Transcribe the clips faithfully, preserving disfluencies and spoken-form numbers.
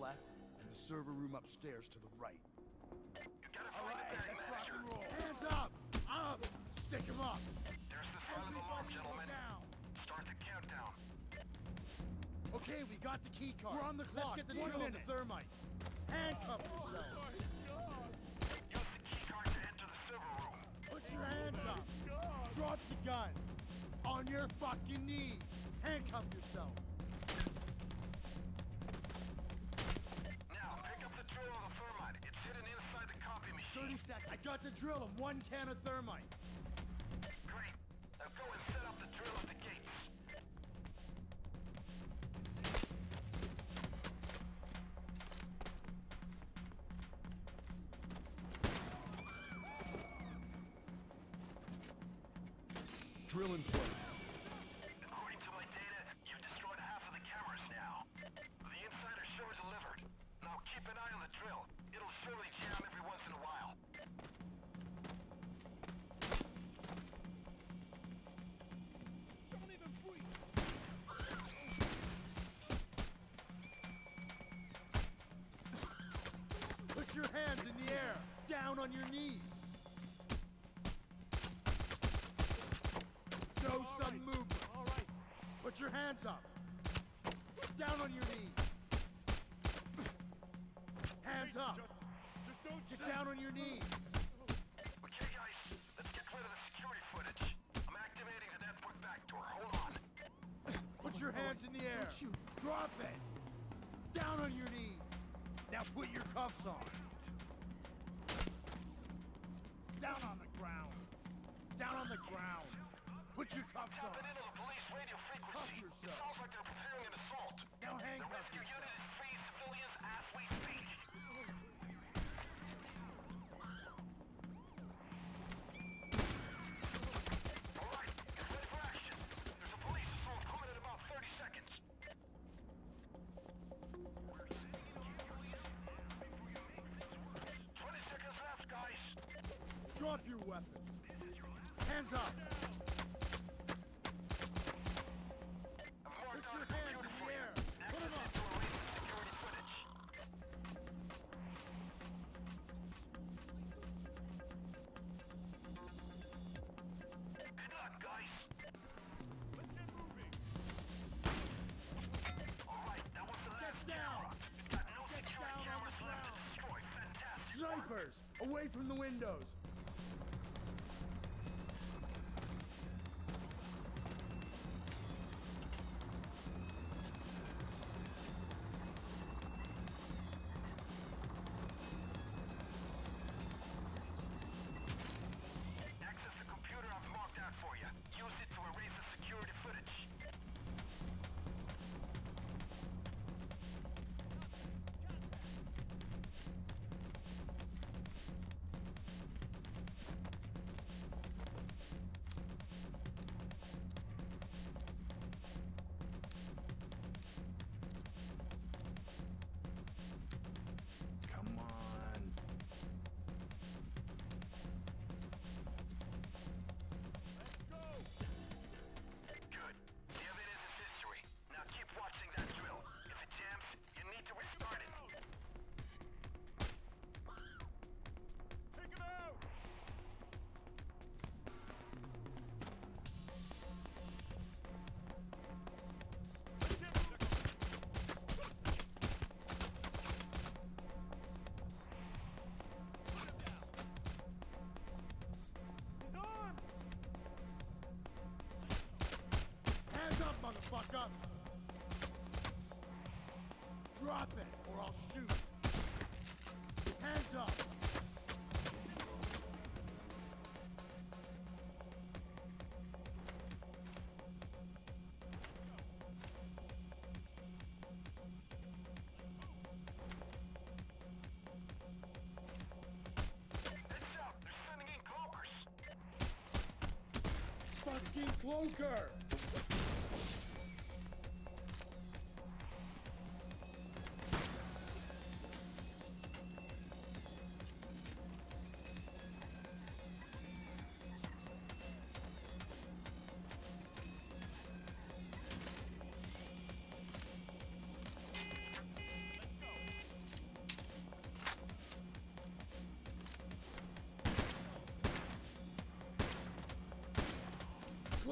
left and the server room upstairs to the right. You gotta find the bag manager. Hands up! Up! Stick him up! There's the sound of the alarm, gentlemen. Start the countdown. Okay, we got the key card. We're on the clock. Let's get the needle on the thermite. Handcuff yourself. Use the key card to enter the server room. Put your hands up. Drop the gun. On your fucking knees. Handcuff yourself. Now, pick up the drill of the thermite. It's hidden inside the copy machine. thirty seconds. I got the drill and one can of thermite. Great. Now go and set up the drill at the gates. Drill in place. According to my data, you've destroyed half of the cameras now. The insider sure delivered. Now keep an eye on the drill. It'll surely jam every once in a while. Don't even breathe! Put your hands in the air, down on your knees. No sudden movements. All right. Put your hands up. Down on your knees. Hands up. Just, just don't get down on your knees. Okay, guys. Let's get rid of the security footage. I'm activating the network backdoor. Hold on. Put your hands in the air. Drop it. Down on your knees. Now put your cuffs on. Down on the ground. Down on the ground. Put your cuffs on. Tapping into the police radio frequency. It sounds like they're preparing an assault. Now hang on. The rescue unit is freeing civilians as we speak. All right, get ready for action. There's a police assault coming in about thirty seconds. twenty seconds left, guys. Drop your weapon. Hands up. Put your hands in the air! Put them up! Security footage. Good luck, guys! Let's get moving! Alright, that was the last camera. We've got no security cameras left to destroy. Fantastic! Snipers! Away from the windows! Fuck up. Drop it, or I'll shoot. Hands up. Heads up. They're sending in cloakers. Fucking cloaker. Let's go.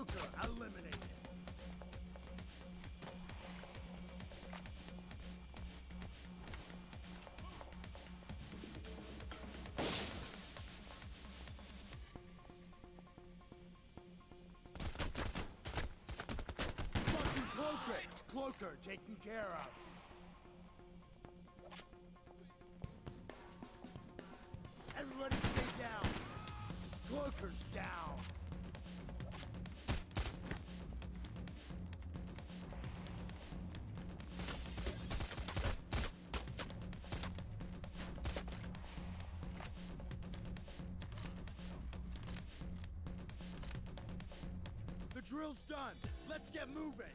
Smoker eliminated. Fucking Cloaker! Cloaker taken care of. Everybody stay down. Cloaker's down. The drill's done. Let's get moving.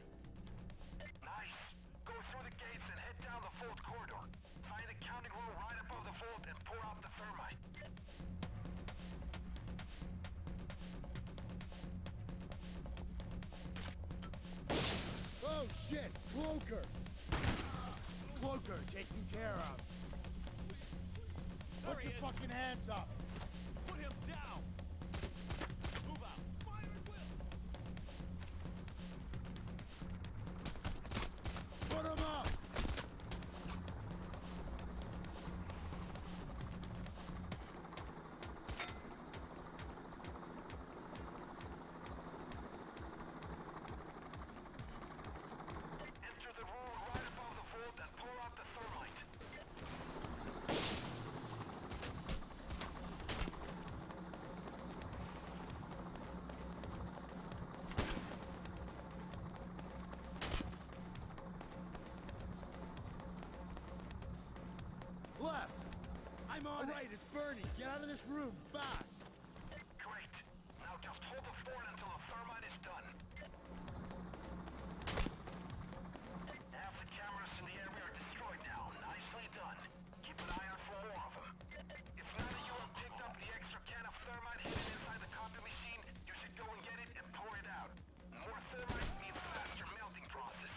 Nice. Go through the gates and head down the vault corridor. Find the counting room right above the vault and pour out the thermite. Oh shit! Cloaker! Cloaker taken care of. Put your fucking hands up! Put him down! Move out! Fire at will! Put him up! Left! I'm all right, it's Bernie. Get out of this room, fast! Great. Now just hold the fort until the thermite is done. Half the cameras in the area are destroyed now. Nicely done. Keep an eye out for more of them. If none of you have picked up the extra can of thermite hidden inside the copy machine, you should go and get it and pour it out. More thermite means faster melting process.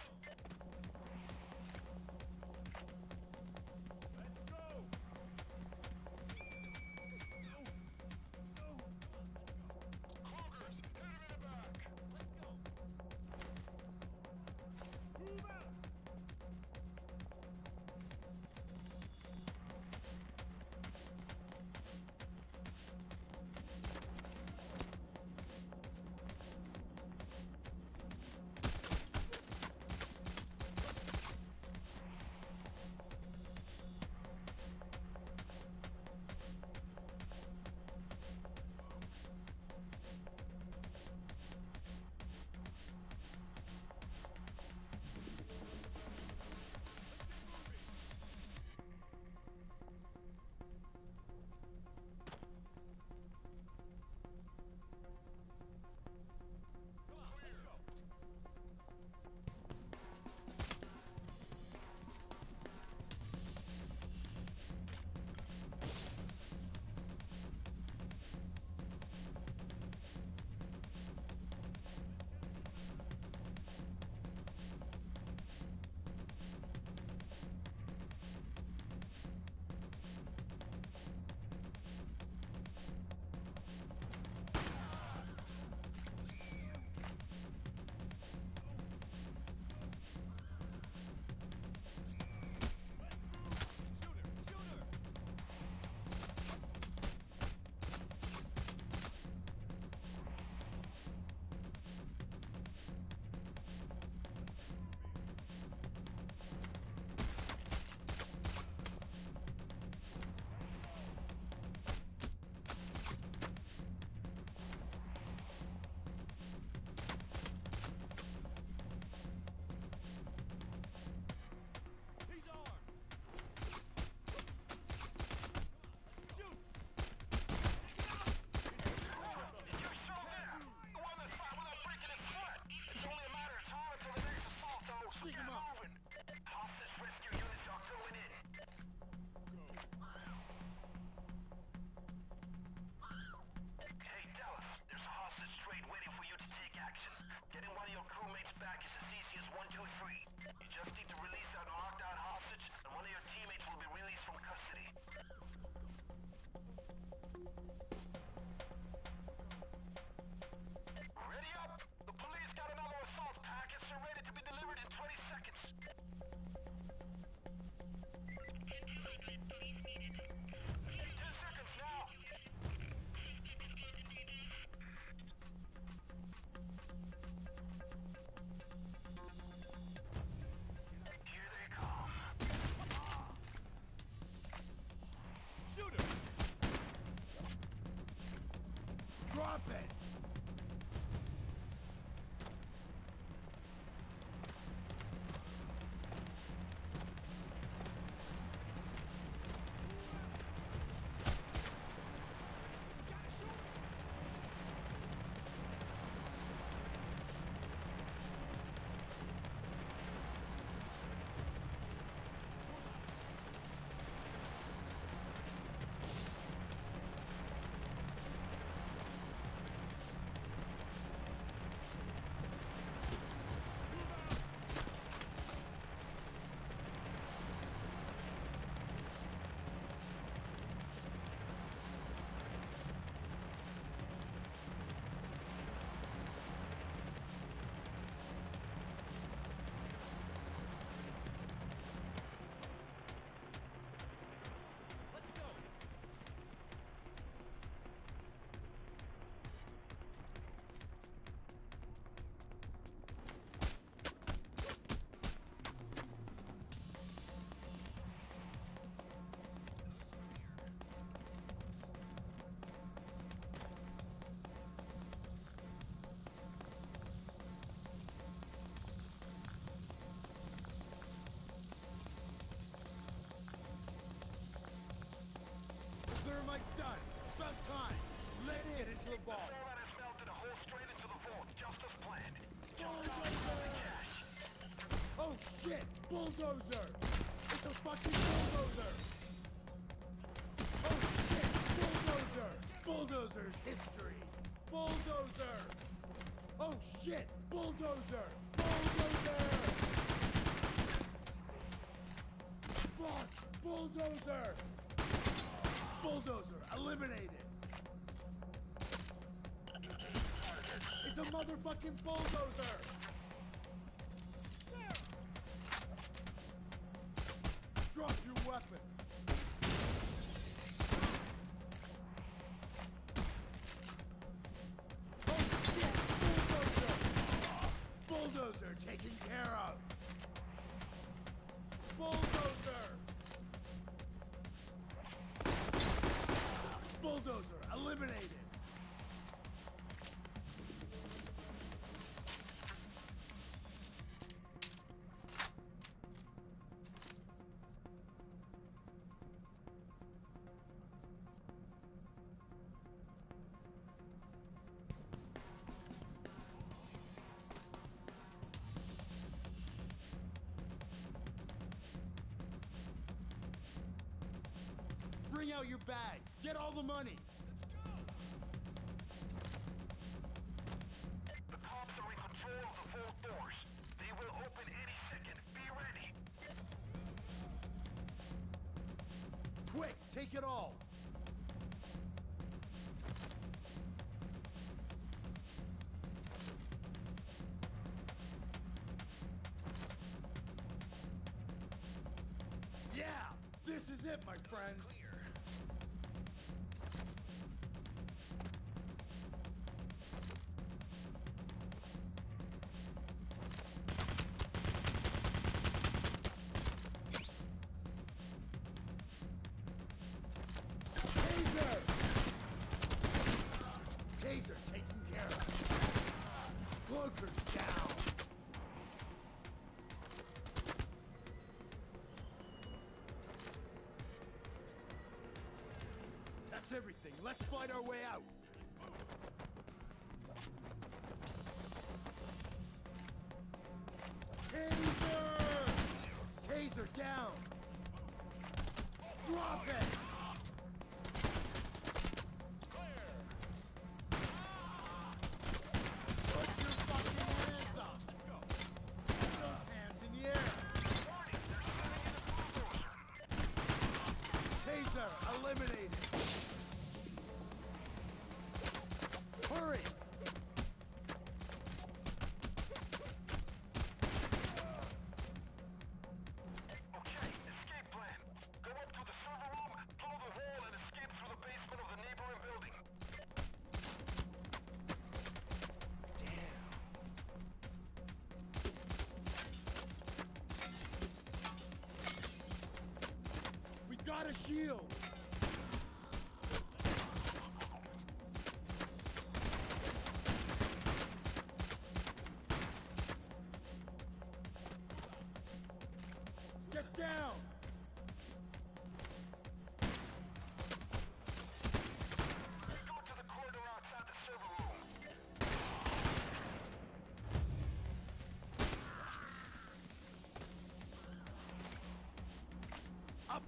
Bay. Mike's done. About time. Let's get into the vault. The Forerunners melted a hole straight into the vault, just as planned. Bulldozer! Oh shit! Bulldozer! It's a fucking bulldozer! Oh shit! Bulldozer! Bulldozer's history! Bulldozer! Oh shit! Bulldozer! Bulldozer! Fuck! Bulldozer! Bulldozer eliminated. It's a motherfucking bulldozer. Drop your weapon. Oh shit, bulldozer. Bulldozer taken care of. Bulldozer. Bulldozer eliminated. Bring out your bags. Get all the money. Let's go. The cops are in control of the vault doors. They will open any second. Be ready. Quick, take it all. Yeah, this is it, my friends. Taser taken care of. Cloakers down. That's everything. Let's find our way out. Taser! Taser down. Drop it! Eliminated. Hurry. Okay, escape plan. Go up to the server room, blow the wall, and escape through the basement of the neighboring building. Damn. We got a shield.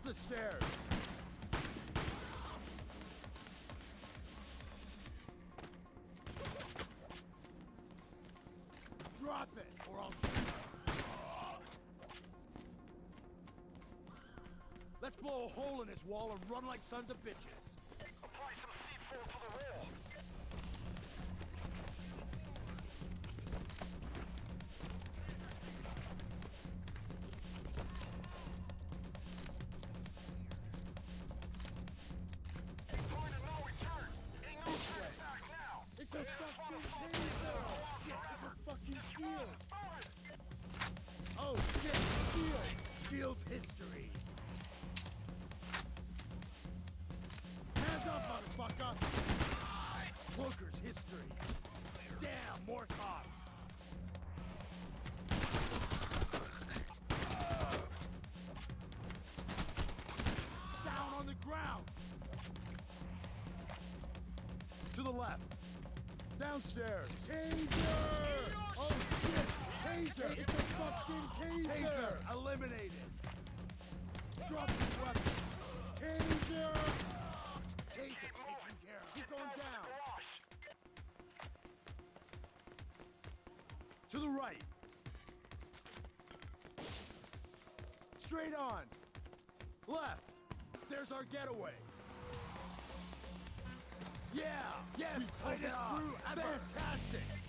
Up the stairs! Drop it, or I'll shoot. Let's blow a hole in this wall and run like sons of bitches. Apply some C four to the wall. It's a fucking laser! It's a fucking shield! Oh shit! Shield! Shield's history! Hands up, motherfucker! Cloaker's history! Damn, more cops! Down on the ground! To the left! Downstairs! Taser! Oh shit! Taser! It's a fucking taser! Taser! Eliminated! Drop this weapon! Taser! Taser! Taking care of! Keep going down! To the right! Straight on! Left! There's our getaway! Yeah! Yes! Tightest crew ever! Fantastic!